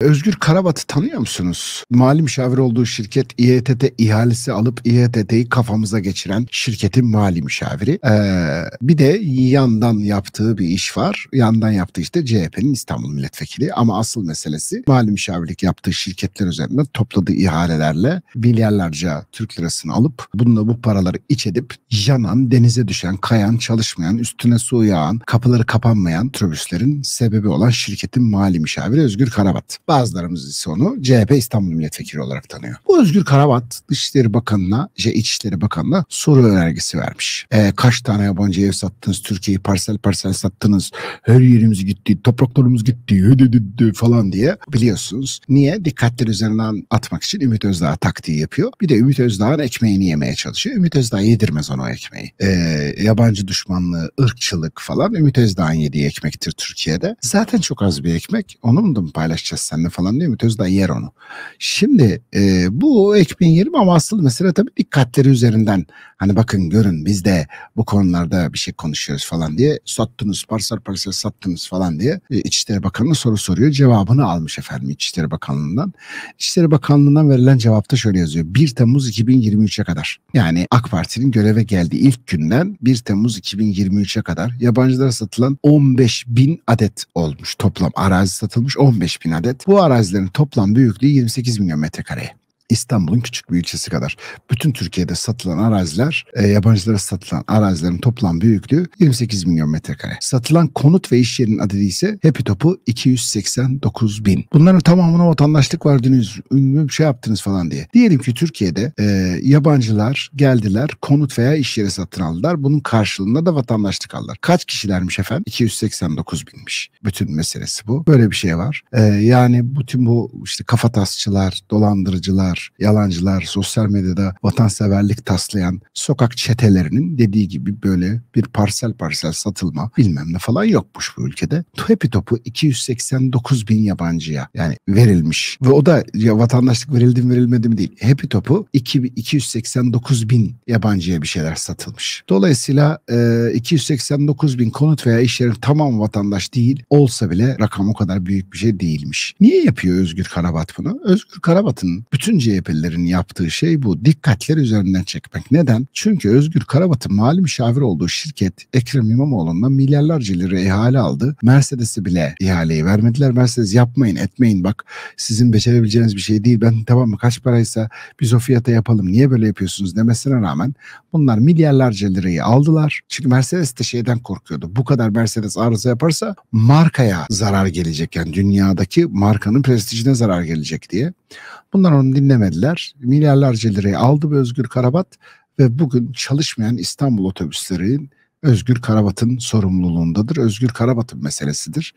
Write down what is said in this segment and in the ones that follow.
Özgür Karabat'ı tanıyor musunuz? Mali müşavir olduğu şirket İETT ihalesi alıp İETT'yi kafamıza geçiren şirketin mali müşaviri. Bir de yandan yaptığı bir iş var. Yandan yaptığı işte CHP'nin İstanbul milletvekili. Ama asıl meselesi mali müşavirlik yaptığı şirketler üzerinde topladığı ihalelerle milyarlarca Türk lirasını alıp bununla bu paraları iç edip yanan, denize düşen, kayan, çalışmayan, üstüne su yağan, kapıları kapanmayan trobüslerin sebebi olan şirketin mali müşaviri Özgür Karabat. Bazılarımız ise onu CHP İstanbul Milletvekili olarak tanıyor. Bu Özgür Karabat İçişleri Bakanı'na soru önergesi vermiş. Kaç tane yabancı ev sattınız, Türkiye'yi parsel parsel sattınız, her yerimiz gitti, topraklarımız gitti falan diye, biliyorsunuz. Niye? Dikkatleri üzerinden atmak için Ümit Özdağ taktiği yapıyor. Bir de Ümit Özdağ'ın ekmeğini yemeye çalışıyor. Ümit Özdağ yedirmez ona o ekmeği. Yabancı düşmanlığı, ırkçılık falan Ümit Özdağ'ın yediği ekmektir Türkiye'de. Zaten çok az bir ekmek. Onu da mı paylaşacağız seninle falan diye Ümit Özdağ yer onu. Şimdi bu ekmeğin yeri, ama asıl mesele tabii dikkatleri üzerinden, hani bakın görün biz de bu konularda bir şey konuşuyoruz falan diye sattınız, parsel parsel sattınız falan diye İçişleri Bakanı'na soru soruyor. Cevabını almış efendim İçişleri Bakanlığı'ndan. İçişleri Bakanlığı'ndan verilen cevapta şöyle yazıyor. 1 Temmuz 2023'e kadar, yani AK Parti'nin göreve geldiği ilk günden 1 Temmuz 2023'e kadar yabancılara satılan 15.000 adet olmuş. Toplam arazi satılmış 15.000 adet. Bu arazilerin toplam büyüklüğü 28 milyon metrekareye. İstanbul'un küçük bir ilçesi kadar. Bütün Türkiye'de satılan araziler, yabancılara satılan arazilerin toplam büyüklüğü 28 milyon metrekare. Satılan konut ve iş yerinin adedi ise hepi topu 289 bin. Bunların tamamına vatandaşlık verdiniz, ünlü bir şey yaptınız falan diye. Diyelim ki Türkiye'de yabancılar geldiler, konut veya iş yeri satın aldılar. Bunun karşılığında da vatandaşlık aldılar. Kaç kişilermiş efendim? 289 binmiş. Bütün meselesi bu. Böyle bir şey var. Yani bütün bu işte kafatasçılar, dolandırıcılar, yalancılar, sosyal medyada vatanseverlik taslayan sokak çetelerinin dediği gibi böyle bir parsel parsel satılma bilmem ne falan yokmuş bu ülkede. Hepi topu 289 bin yabancıya yani verilmiş. Ve o da ya vatandaşlık verildi mi verilmedi mi değil. Hepi topu 289 bin yabancıya bir şeyler satılmış. Dolayısıyla 289 bin konut veya iş yerin tamam vatandaş değil olsa bile rakam o kadar büyük bir şey değilmiş. Niye yapıyor Özgür Karabat bunu? Özgür Karabat'ın bütün CHP'lilerin yaptığı şey bu. Dikkatleri üzerinden çekmek. Neden? Çünkü Özgür Karabat'ın mali müşavir olduğu şirket Ekrem İmamoğlu'ndan milyarlarca lira ihale aldı. Mercedes'e bile ihaleyi vermediler. Mercedes yapmayın etmeyin bak sizin becerebileceğiniz bir şey değil. Ben tamam mı kaç paraysa biz o fiyata yapalım niye böyle yapıyorsunuz demesine rağmen bunlar milyarlarca lirayı aldılar. Çünkü Mercedes de şeyden korkuyordu. Bu kadar Mercedes arıza yaparsa markaya zarar gelecek. Yani dünyadaki markanın prestijine zarar gelecek diye. Bunlar onu dinlemediler. Milyarlarca lirayı aldı bu Özgür Karabat ve bugün çalışmayan İstanbul otobüslerinin Özgür Karabat'ın sorumluluğundadır. Özgür Karabat'ın meselesidir.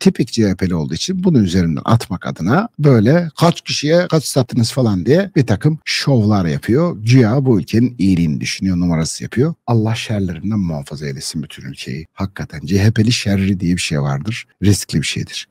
Tipik CHP'li olduğu için bunu üzerinden atmak adına böyle kaç kişiye kaç sattınız falan diye bir takım şovlar yapıyor. Güya bu ülkenin iyiliğini düşünüyor, numarası yapıyor. Allah şerlerinden muhafaza eylesin bütün ülkeyi. Hakikaten CHP'li şerri diye bir şey vardır. Riskli bir şeydir.